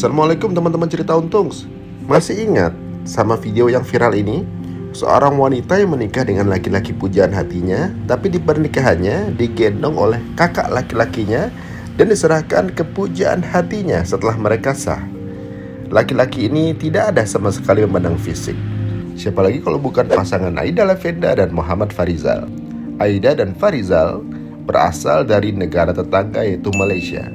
Assalamualaikum teman-teman Cerita Untungs. Masih ingat sama video yang viral ini? Seorang wanita yang menikah dengan laki-laki pujaan hatinya, tapi di pernikahannya digendong oleh kakak laki-lakinya dan diserahkan ke pujaan hatinya setelah mereka sah. Laki-laki ini tidak ada sama sekali memandang fisik. Siapa lagi kalau bukan pasangan Ayda Lavenda dan Muhammad Farizal. Ayda dan Farizal berasal dari negara tetangga yaitu Malaysia.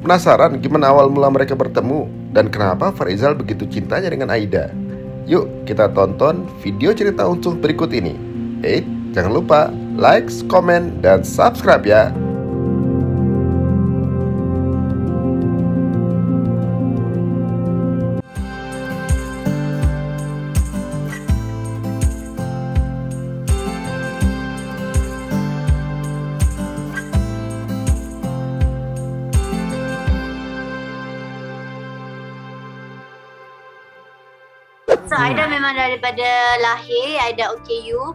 Penasaran gimana awal mula mereka bertemu dan kenapa Farizal begitu cintanya dengan Ayda? Yuk kita tonton video Cerita Untungs berikut ini. Jangan lupa like, komen, dan subscribe ya. So, Aida memang daripada lahir, Aida OKU.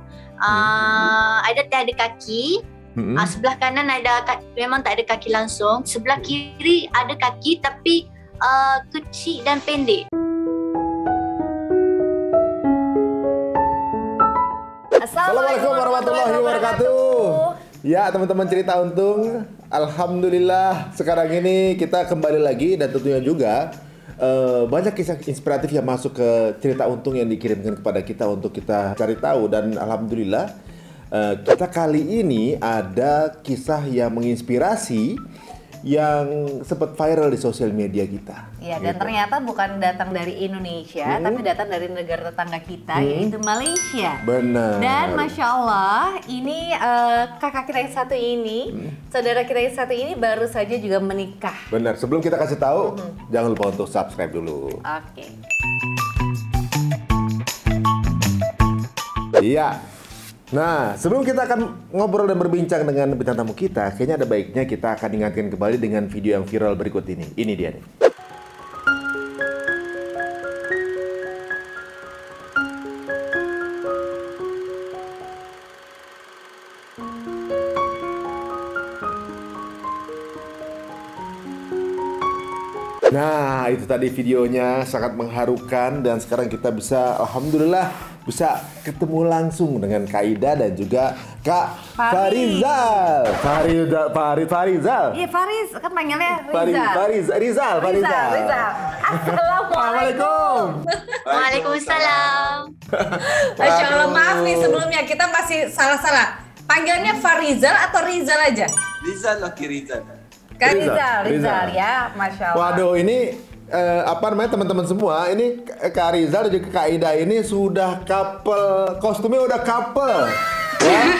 Aida tak ada kaki. Sebelah kanan Aida memang tak ada kaki langsung. Sebelah kiri ada kaki tapi kecil dan pendek. Assalamualaikum warahmatullahi wabarakatuh. Ya teman-teman Cerita Untung, alhamdulillah sekarang ini kita kembali lagi dan tentunya juga banyak kisah inspiratif yang masuk ke Cerita Untung yang dikirimkan kepada kita untuk kita cari tahu. Dan alhamdulillah kita kali ini ada kisah yang menginspirasi yang sempat viral di sosial media kita. Iya, dan ternyata bukan datang dari Indonesia, tapi datang dari negara tetangga kita, yaitu Malaysia. Benar. Dan Masya Allah, ini kakak kita yang satu ini, saudara kita yang satu ini baru saja juga menikah. Benar, sebelum kita kasih tahu, jangan lupa untuk subscribe dulu. Oke. Iya. Nah, sebelum kita akan ngobrol dan berbincang dengan bintang tamu kita, kayaknya ada baiknya kita akan ingatkan kembali dengan video yang viral berikut ini. Ini dia nih. Nah, itu tadi videonya, sangat mengharukan, dan sekarang kita bisa, alhamdulillah, bisa ketemu langsung dengan Kak Ayda dan juga Kak Farizal. Farizal. Iya, Fariz, kan panggilnya Rizal. Farizal. Assalamualaikum. Waalaikumsalam. Masya Allah, maaf nih sebelumnya kita masih salah-salah. Panggilannya Farizal atau Rizal aja? Rizal. Kak Rizal ya, Masya Allah. Waduh, ini apa namanya teman-teman semua, ini Kak Rizal dan juga Kak Ayda ini sudah couple, kostumnya udah couple. Kan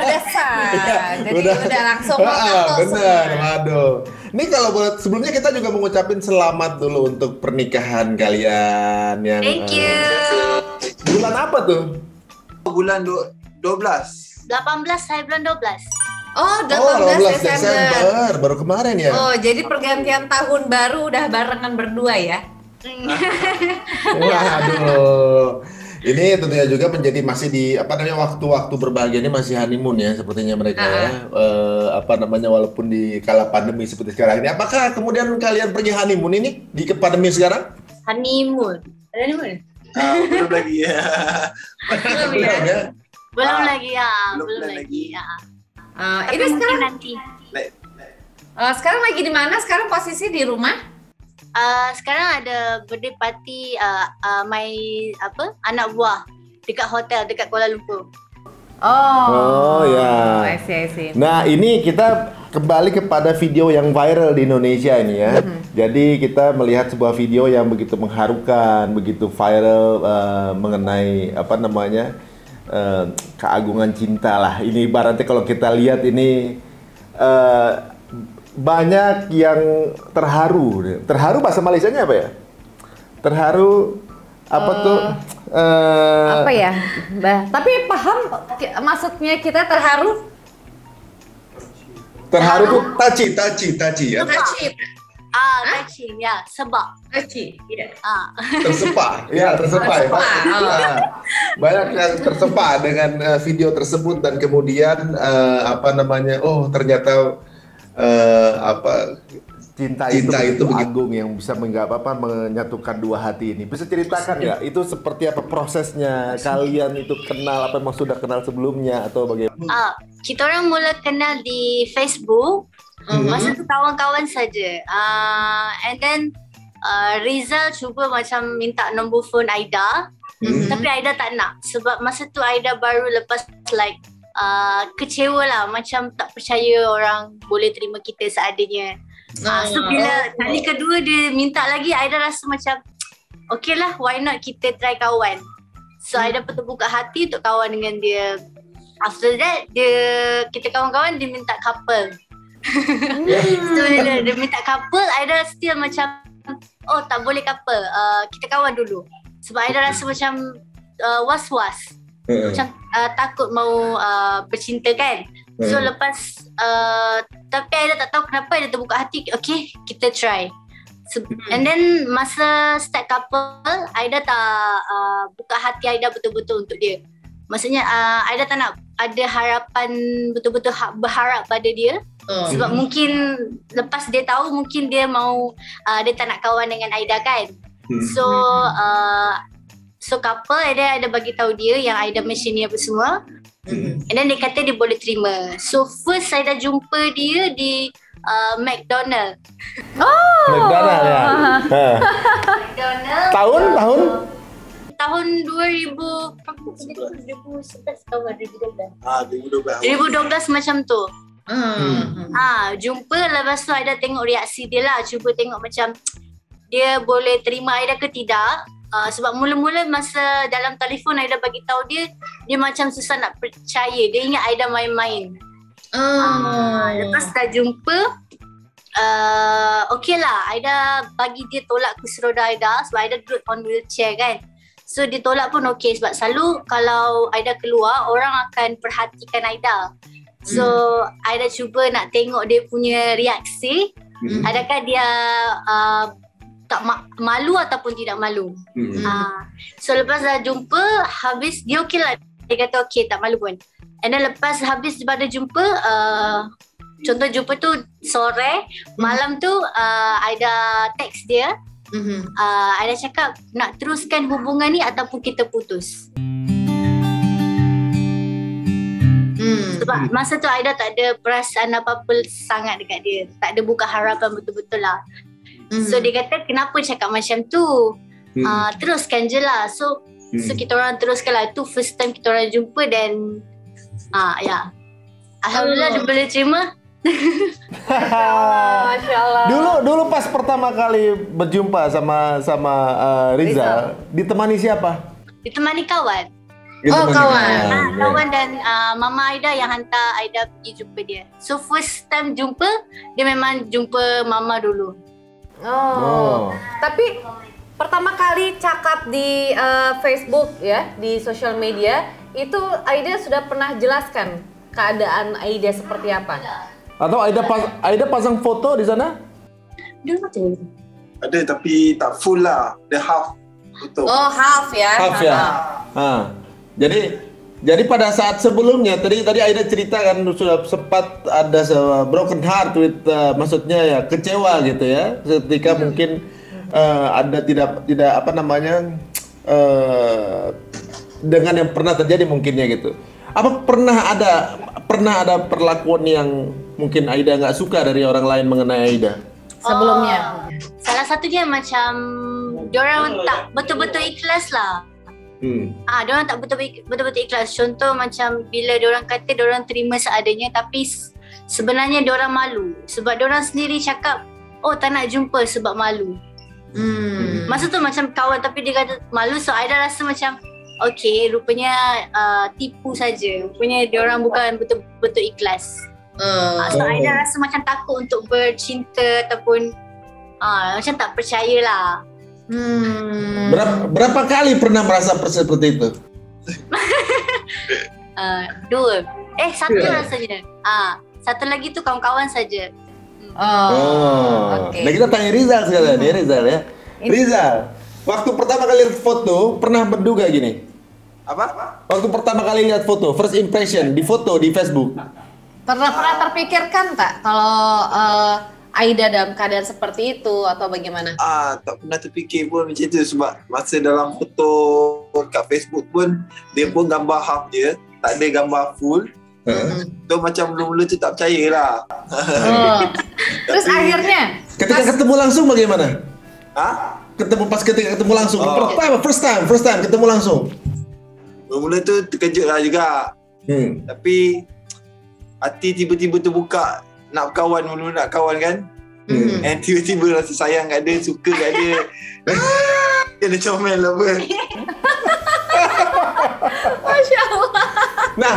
udah sah, jadi udah langsung bener, waduh. Ini kalau buat sebelumnya kita juga mengucapin selamat dulu untuk pernikahan kalian yang thank you. Bulan apa tuh? Bulan 12 18, saya bulan 12. Oh, 18 Desember. Baru kemarin ya? Oh, jadi pergantian tahun baru udah barengan berdua ya? Waduh. Ini tentunya juga menjadi masih di, apa namanya, waktu-waktu berbahagia ini masih honeymoon ya, sepertinya mereka ya. Apa namanya, walaupun di kala pandemi seperti sekarang ini. Apakah kemudian kalian pergi honeymoon ini di pandemi sekarang? Honeymoon? Belum lagi ya. Belum lagi ya. Ini sekarang sekarang lagi di mana? Sekarang posisi di rumah? Sekarang ada birthday party anak buah dekat hotel dekat Kuala Lumpur. Oh ya. I see. Nah, ini kita kembali kepada video yang viral di Indonesia ini ya. Jadi kita melihat sebuah video yang begitu mengharukan, begitu viral mengenai apa namanya? Keagungan cinta lah. Ini ibaratnya kalau kita lihat ini banyak yang terharu. Bahasa Malaysianya apa ya? Terharu apa tuh? Apa ya? Bah, tapi paham maksudnya kita terharu? Terharu tuh taci ya. Taci ya, sebab. Taci, ya. Tersepak, ya tersepak. Banyak yang tersepak dengan video tersebut dan kemudian apa namanya, oh ternyata apa Cinta itu agung yang bisa menyatukan dua hati ini. Bisa ceritakan nggak itu seperti apa prosesnya? Kalian itu kenal apa emang sudah kenal sebelumnya atau bagaimana? Kita orang mula kenal di Facebook. Masa tu kawan-kawan saja. And then Rizal cuba macam minta nombor phone Ayda. Tapi Ayda tak nak. Sebab masa tu Ayda baru lepas like kecewa lah. Macam tak percaya orang boleh terima kita seadanya. So bila kali kedua dia minta lagi, Aida rasa macam okay lah, why not kita try kawan. So Aida pun terbuka hati untuk kawan dengan dia. After that kita kawan-kawan, dia minta couple. So bila dia minta couple, Aida still macam oh tak boleh couple, kita kawan dulu. Sebab Aida rasa macam was-was, macam takut mau bercinta kan. So lepas tapi Aida tak tahu kenapa Aida terbuka hati, okay kita try. So, and then masa start couple, Aida tak buka hati Aida betul-betul untuk dia. Maksudnya Aida tak nak ada harapan, betul-betul berharap pada dia. Sebab mungkin lepas dia tahu, mungkin dia mau dia tak nak kawan dengan Aida kan. So so couple Aida ada bagi tahu dia yang Aida mention ni apa semua. And then dia kata dia boleh terima. So first saya dah jumpa dia di McDonald. Oh, McDonald ya. McDonald. Tahun? Tahun 2012. 2012 macam tu. Jumpa, lepas tu Aida tengok reaksi dia lah. Cuba tengok macam dia boleh terima Aida ke tidak. Sebab mula-mula masa dalam telefon Aida bagi tahu dia macam susah nak percaya. Dia ingat Aida main-main. Lepas dah jumpa, okay lah Aida bagi dia tolak kursi roda Aida. Sebab Aida duduk on wheelchair kan. So dia tolak pun okay. Sebab selalu kalau Aida keluar, orang akan perhatikan Aida. So Aida cuba nak tengok dia punya reaksi. Adakah dia tak malu ataupun tidak malu. So lepas dah jumpa, habis dia okey lah. Dia kata okey, tak malu pun. And then lepas habis pada jumpa, contoh jumpa tu sore, malam tu Aida text dia. Aida cakap nak teruskan hubungan ni ataupun kita putus. Sebab masa tu Aida tak ada perasaan apa-apa sangat dekat dia. Tak ada buka harapan betul-betul lah. So dia kata kenapa cakap macam tu, teruskan je lah. So kita orang teruskan lah. Itu first time kita orang jumpa. Dan ya, alhamdulillah dia boleh terima. Masya Allah. Dulu pas pertama kali berjumpa sama Rizal, ditemani siapa? Ditemani kawan. Kawan dan Mama Aida yang hantar Aida pergi jumpa dia. So first time jumpa, dia memang jumpa Mama dulu. Tapi pertama kali cakap di Facebook ya, di social media itu Aida sudah pernah jelaskan keadaan Aida seperti apa? Atau Aida pasang foto di sana? Ada tapi tak full lah, the half foto. Half ya. Jadi pada saat sebelumnya tadi Aida cerita kan sudah sempat ada broken heart with maksudnya ya kecewa gitu ya ketika mungkin ada tidak apa namanya dengan yang pernah terjadi mungkinnya gitu. Apa pernah ada perlakuan yang mungkin Aida nggak suka dari orang lain mengenai Aida sebelumnya? Salah satunya macam diorang tak betul-betul ikhlas lah. Diorang tak betul-betul ikhlas. Contoh macam bila diorang kata diorang terima seadanya, tapi sebenarnya diorang malu. Sebab diorang sendiri cakap oh tak nak jumpa sebab malu. Masa tu macam kawan tapi dia kata malu. So Aida rasa macam okay, rupanya tipu saja. Rupanya diorang bukan betul-betul ikhlas. So Aida rasa macam takut untuk bercinta ataupun macam tak percaya lah. Berapa kali pernah merasa seperti itu? Dua. Satu rasanya. Satu lagi tu kawan-kawan saja. Okay. Nah, kita tanya Rizal sekarang. Dia Rizal ya. Rizal, waktu pertama kali lihat foto, pernah berduga gini? Apa? Waktu pertama kali lihat foto, first impression di foto di Facebook. Pernah terpikirkan tak kalau Ayda dalam keadaan seperti itu atau bagaimana? Tak pernah terfikir pun macam tu, sebab masa dalam foto kat Facebook pun dia pun gambar half je, tak ada gambar full. So macam mula-mula tu tak percaya lah. Terus tapi, akhirnya? Ketika ketemu langsung bagaimana? Ketika ketemu langsung, first time ketemu langsung. Mula-mula tu terkejut lah juga. Tapi hati tiba-tiba terbuka. Nak kawan dulu, nak kawan kan, and tiba-tiba rasa sayang kat dia, suka kat dia. Dia ada comel lah pun. Masya Allah. Nah,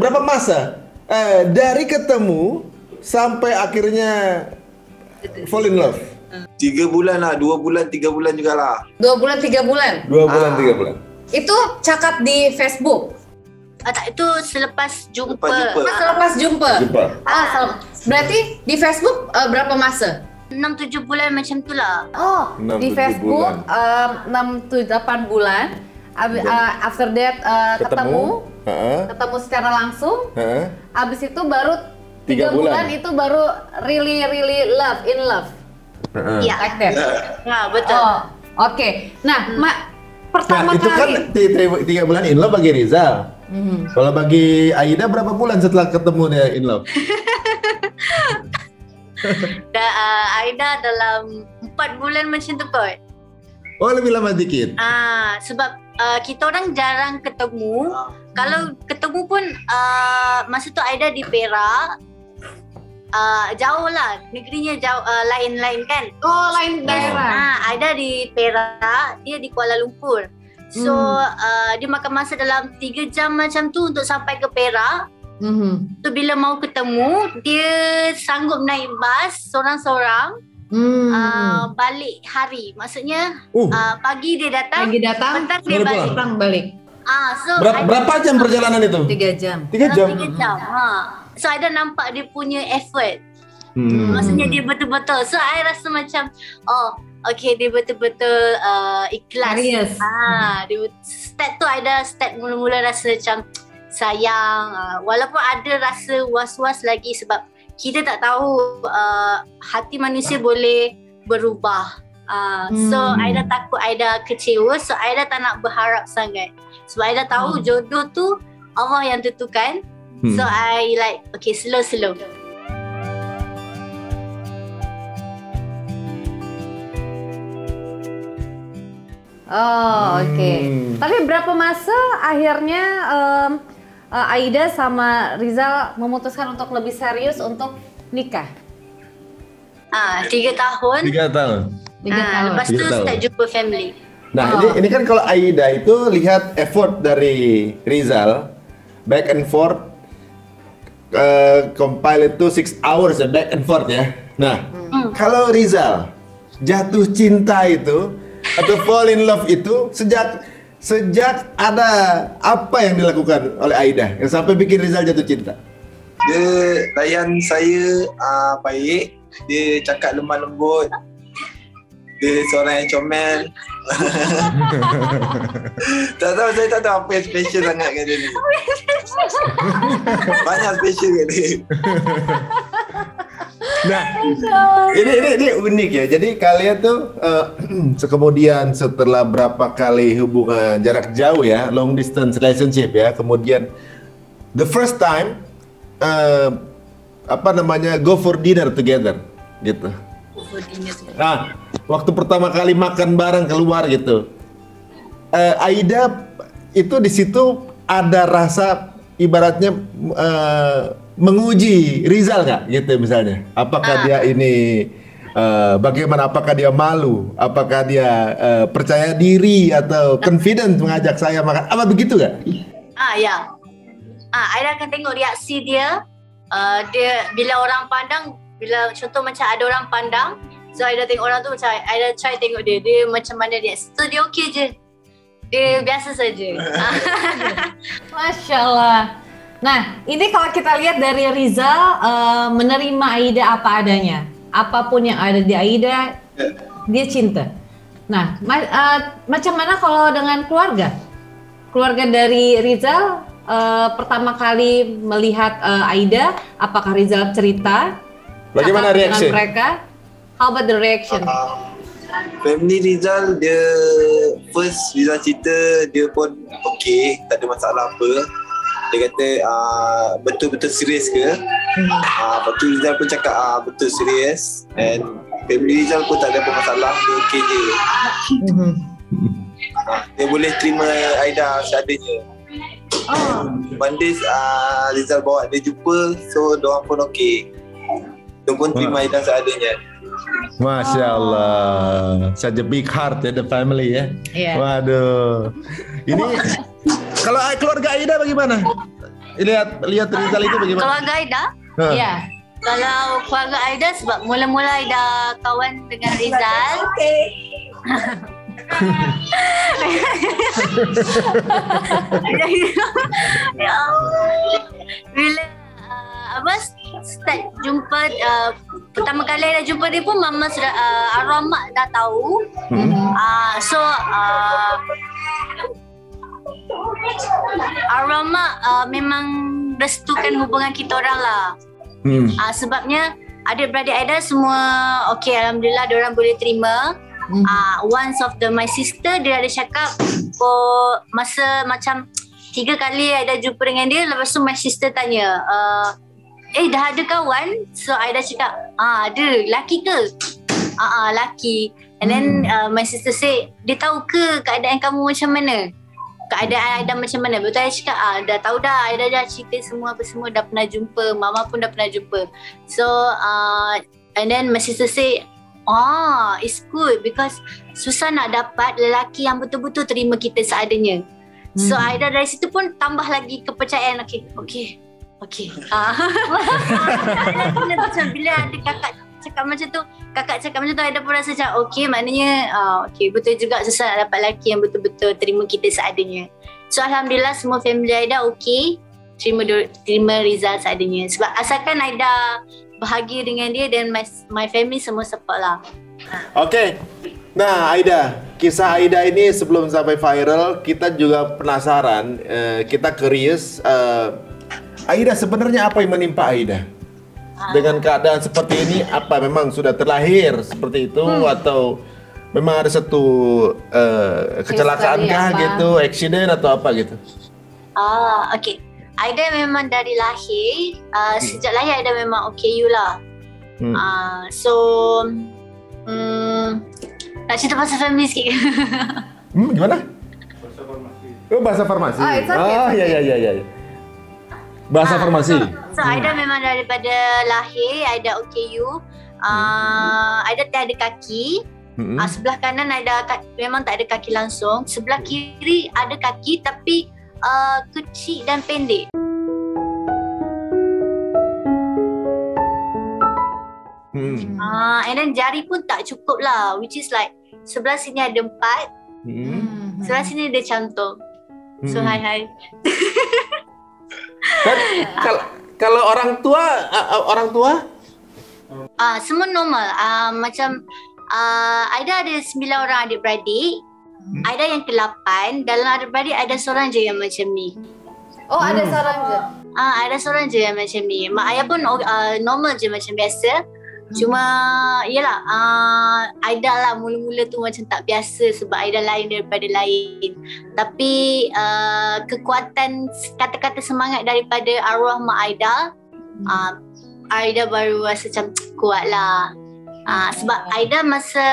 berapa masa dari ketemu sampai akhirnya fall in love? 3 bulan lah, 2 bulan, 3 bulan jugalah. 2 bulan, 3 bulan. Itu cakap di Facebook? Itu selepas jumpa. Berarti di Facebook berapa masa? 6-7 bulan macam tu lah. Oh, 6, di Facebook 6-8 bulan. After that ketemu secara langsung. Habis itu baru 3 bulan itu baru really love, in love. Ya, like that. Nah, betul. Oh, okay. Nah, pertama kali. Itu kan 3 bulan in love bagi Rizal. Kalau bagi Ayda berapa bulan setelah ketemu dia in love? Ayda dalam 4 bulan macam tu kot. Oh, lebih lama sedikit. Sebab kita orang jarang ketemu. Kalau ketemu pun masa tu Ayda di Perak. Jauh lah, negerinya jauh, lain-lain kan. Oh, lain daerah. Ayda di Perak, dia di Kuala Lumpur. So, dia makan masa dalam 3 jam macam tu untuk sampai ke Perak. So, bila mau ketemu, dia sanggup naik bas seorang-seorang. Balik hari. Maksudnya, pagi dia datang, petang dia balik. So, berapa jam perjalanan itu? 3 jam. 3 jam. So, Ayda nampak dia punya effort. Maksudnya, dia betul-betul. So, Ayda rasa macam, okay, dia betul-betul ikhlas. Yes. Start tu Ayda mula-mula rasa macam sayang. Walaupun ada rasa was-was lagi sebab kita tak tahu hati manusia boleh berubah. So Ayda takut Ayda kecewa. So Ayda tak nak berharap sangat. Sebab Ayda tahu jodoh tu Allah yang tentukan. So I like, okay, slow. Oh, okay. Tapi berapa masa akhirnya Ayda sama Rizal memutuskan untuk lebih serius untuk nikah? 3 tahun. 3 tahun. Lepas itu start jumpa family. Nah, ini kan kalau Ayda itu lihat effort dari Rizal, back and forth, compile itu 6 hours back and forth ya. Nah, kalau Rizal jatuh cinta itu atau fall in love itu sejak ada apa yang dilakukan oleh Ayda yang sampai bikin Rizal jatuh cinta? Dia layan saya baik, dia cakap lemah lembut, dia seorang yang comel. Saya tak tahu apa yang special sangat kat dia ni. Banyak special kat dia. Nah, ini unik ya. Jadi kalian tuh kemudian setelah berapa kali hubungan jarak jauh ya, long distance relationship ya, kemudian the first time go for dinner together gitu. Nah, waktu pertama kali makan bareng keluar gitu, Ayda itu di situ ada rasa ibaratnya menguji Rizal nggak gitu misalnya, apakah dia ini bagaimana, apakah dia malu, apakah dia percaya diri atau confident mengajak saya makan, apa begitu nggak? Ayda akan tengok reaksi dia, dia bila orang pandang, bila contoh macam ada orang pandang, so Ayda tengok orang tu macam Ayda try tengok dia macam mana reaksi, so dia okey je, dia biasa saja. Masya Allah. Nah, ini kalau kita lihat dari Rizal menerima Ayda apa adanya. Apapun yang ada di Ayda, dia cinta. Nah, macam mana kalau dengan keluarga? Keluarga dari Rizal pertama kali melihat Ayda, apakah Rizal cerita? Bagaimana reaksi mereka? How about the reaction? Family Rizal, dia first Rizal cerita, dia pun okay, tak ada masalah apa. Dia kata betul-betul serius ke? Lepas tu Rizal pun cakap betul serius, and family Rizal pun tak ada masalah, dia okay je. Dia boleh terima Ayda seadanya. Bandis Rizal bawa dia jumpa, so diorang pun okey. Diorang pun terima Ayda seadanya. Masya Allah, such a big heart ya, the family ya. Yeah. Waduh. Ini kalau keluarga Ayda bagaimana? Lihat Rizal itu bagaimana? Keluarga Ayda? Ya. Yeah. Kalau keluarga Ayda, sebab mula-mula Ayda kawan dengan Rizal. Okey. Bila abang start jumpa pertama kali dah jumpa dia pun mama sudah arwah mak dah tahu. So arwah mak memang restukan hubungan kita orang lah. Sebabnya adik-beradik Ayda semua okey, alhamdulillah diorang boleh terima. Once of my sister, dia ada cakap masa macam 3 kali Ayda jumpa dengan dia. Lepas tu my sister tanya, dah ada kawan? So Ayda cakap, ada, laki ke? Laki. And then my sister say, dia tahu ke keadaan kamu macam mana? Keadaan Ayda macam mana? Betul, Ayda cakap, dah tahu dah, Ayda dah cerita semua, apa semua dah pernah jumpa, mama pun dah pernah jumpa. So and then my sister say, it's good because susah nak dapat lelaki yang betul-betul terima kita seadanya. So Ayda dari situ pun tambah lagi kepercayaan. Okay. Bila ada kakak cakap macam tu, Ayda pun rasa macam okay, maknanya okay, betul juga susah nak dapat lelaki yang betul-betul terima kita seadanya. So alhamdulillah semua family Ayda okay, terima Rizal seadanya. Sebab asalkan Ayda bahagia dengan dia, dan my family semua support lah. Okay. Nah Ayda, kisah Ayda ini sebelum sampai viral, kita juga penasaran, kita curious, Ayda sebenarnya apa yang menimpa Ayda? Dengan keadaan seperti ini, apa memang sudah terlahir seperti itu, atau memang ada satu kecelakaan kah gitu, accident atau apa gitu? Okay. Ayda memang dari lahir, sejak lahir Ayda memang OKU lah. Nak cerita pasal family sikit ke? Gimana? Bahasa farmasi. Oh, bahasa farmasi. Ya. Bahasa farmasi. So Ayda memang daripada lahir, Ayda OKU. Ayda tiada kaki. Sebelah kanan Ayda memang tak ada kaki langsung. Sebelah kiri ada kaki tapi kecil dan pendek. And then jari pun tak cukup lah, which is like sebelah sini ada 4, sebelah sini ada cantum. So hai. Kalau orang tua? Semua normal. Macam Ayda ada 9 orang adik-beradik. Ayda yang ke-8. Dalam adik-beradik Ayda seorang je yang macam ni. Oh, ada seorang je? Ayda seorang je yang macam ni. Mak ayah pun normal je macam biasa. Cuma yelah, Ayda lah mula-mula tu macam tak biasa sebab Ayda lain daripada lain. Tapi kekuatan kata-kata semangat daripada arwah mak Ayda, Ayda baru rasa macam kuat lah. Sebab Ayda masa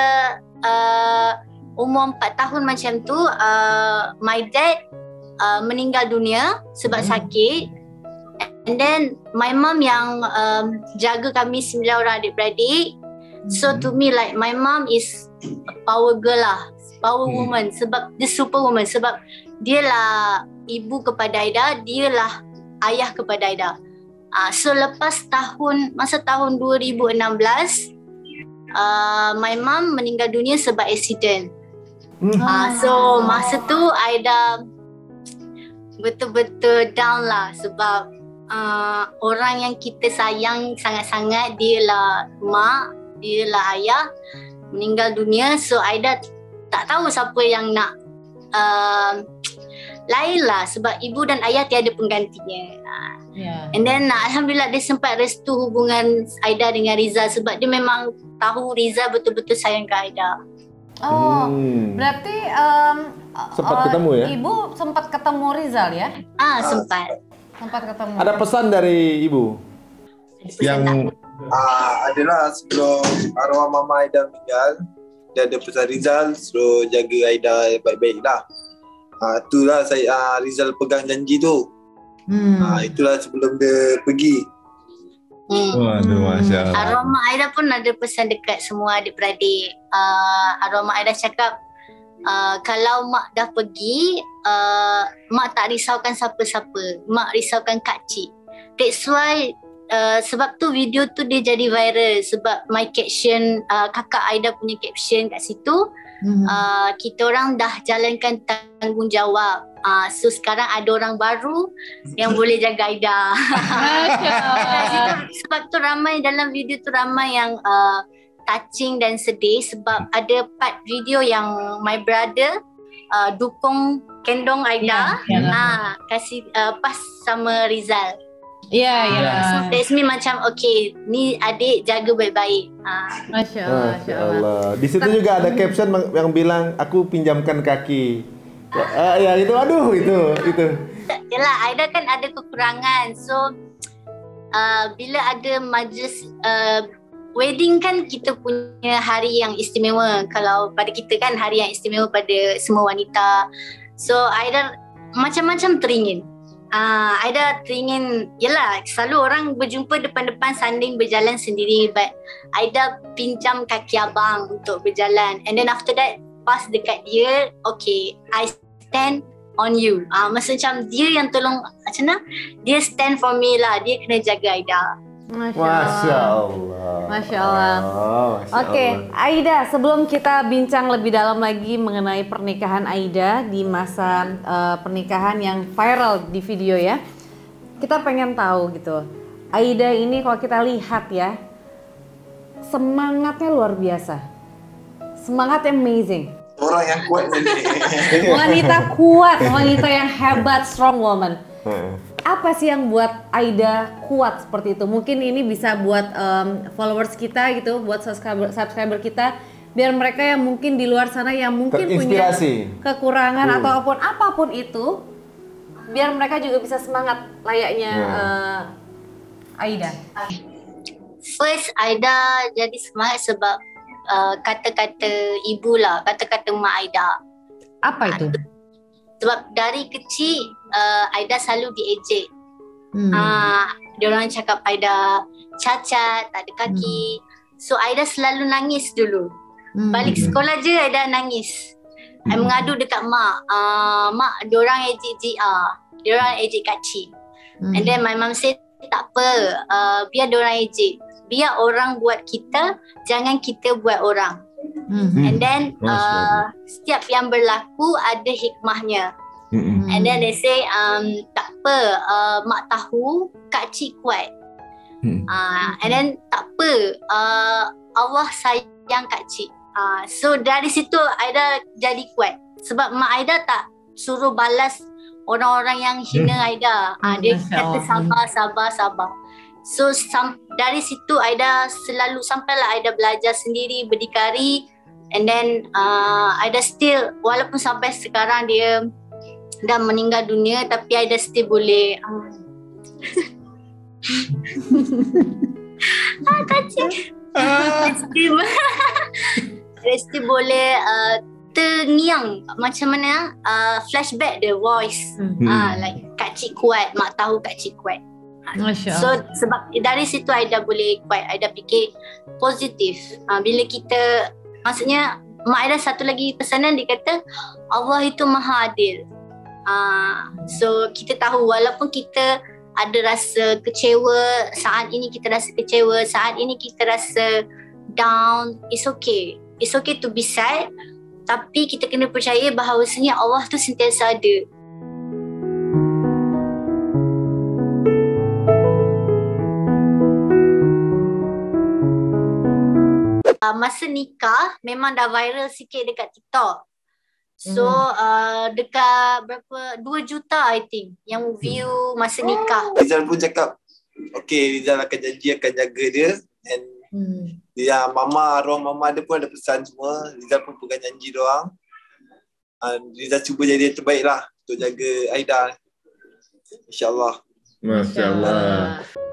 umur 4 tahun macam tu, my dad meninggal dunia sebab sakit. And then my mom yang jaga kami 9 orang adik-beradik. So to me like my mom is a power girl lah, power woman, sebab dia superwoman, sebab dia lah ibu kepada Ayda, dia lah ayah kepada Ayda. So lepas tahun 2016, my mom meninggal dunia sebab accident. So masa tu Ayda betul-betul down lah, sebab orang yang kita sayang sangat-sangat, dia lah mak, dia lah ayah, meninggal dunia. So Ayda tak tahu siapa yang nak Laila sebab ibu dan ayah tiada penggantinya. Yeah. And then alhamdulillah dia sempat restu hubungan Aida dengan Riza sebab dia memang tahu Riza betul-betul sayang ke Aida. Oh, berarti sempat ketemu ya? Ibu sempat ketemu Rizal ya? Ah, sempat ketemu. Ada pesan dari ibu? Yang adalah sebelum arwah mama Aida meninggal, dia ada pesan Rizal suruh jaga Aida baik-baik lah. Itulah saya Rizal pegang janji tu. Itulah sebelum dia pergi. Waduh, Masya Allah. Arwah mak Aida pun ada pesan dekat semua adik-beradik. Arwah mak Aida cakap kalau mak dah pergi, mak tak risaukan siapa-siapa, mak risaukan kak cik. That's why sebab tu video tu dia jadi viral sebab my caption, kakak Aida punya caption kat situ. Kita orang dah jalankan tanggungjawab. So sekarang ada orang baru yang boleh jaga Aida. Sebab tu ramai dalam video tu ramai yang touching dan sedih sebab ada part video yang my brother dukung kendong Aida, kasih pas sama Rizal. So that's me macam okay, ni adik jaga baik-baik. Masya Allah, Masya Allah. Di situ juga ada caption yang bilang aku pinjamkan kaki. Ya itu, aduh itu. Yalah, Aida kan ada kekurangan. So bila ada majlis wedding kan kita punya hari yang istimewa. Kalau pada kita kan hari yang istimewa pada semua wanita. So Aida macam-macam teringin. Aida teringin, yelah selalu orang berjumpa depan-depan sanding berjalan sendiri, but Aida pinjam kaki abang untuk berjalan. And then after that, pas dekat dia, okay, I stand on you. Maksudnya macam dia yang tolong, macam mana? Dia stand for me lah, dia kena jaga Aida. Masya Allah. Masya Allah. Okey, Aida, sebelum kita bincang lebih dalam lagi mengenai pernikahan Aida di masa pernikahan yang viral di video ya, kita pengen tahu gitu. Aida ini kalau kita lihat ya, semangatnya luar biasa, semangatnya amazing. Orang yang kuat ini. Wanita kuat, wanita yang hebat, strong woman. Apa sih yang buat Aida kuat seperti itu? Mungkin ini bisa buat followers kita gitu, buat subscriber kita, biar mereka yang mungkin di luar sana yang mungkin punya kekurangan ataupun apapun itu, biar mereka juga bisa semangat layaknya Aida. First, Aida jadi semangat sebab kata-kata ibu lah, kata-kata mak Aida. Apa itu? Sebab dari kecil Aida selalu diejek. Diorang cakap Aida cacat, tak ada kaki. So Aida selalu nangis dulu. Balik sekolah je Aida nangis. I mengadu dekat mak. Mak, diorang ejek JR, diorang ejek kacik. And then my mom say tak apa, biar diorang ejek, biar orang buat kita, jangan kita buat orang. And then setiap yang berlaku ada hikmahnya. And then they say tak apa, mak tahu kak cik kuat. And then tak apa, Allah sayang kak cik. So dari situ Aida jadi kuat sebab mak Aida tak suruh balas orang-orang yang hina Aida. Dia kata sabar. So dari situ Aida selalu sampailah Aida belajar sendiri, berdikari. And then Aida still, walaupun sampai sekarang dia dah meninggal dunia, tapi Aida still boleh kacik Aida still boleh terngiang. Macam mana flashback the voice, like kak cik kuat, mak tahu kak cik kuat. So sebab dari situ Aida boleh kuat. Aida fikir positif. Bila kita, maksudnya mak Aida satu lagi pesanan, dia kata Allah itu maha adil. So kita tahu walaupun kita ada rasa kecewa, saat ini kita rasa kecewa, saat ini kita rasa down, it's okay. It's okay to be sad, tapi kita kena percaya bahawasanya Allah tu sentiasa ada. Masa nikah memang dah viral sikit dekat TikTok. So dekat berapa 2 juta I think yang view masa nikah. Rizal pun cakap okay, Rizal akan janji akan jaga dia. And dia mama, ruang mama dia pun ada pesan semua. Rizal pun pegang janji dia orang. Rizal cuba jadi yang terbaik lah untuk jaga Ayda, InsyaAllah. Masya Allah.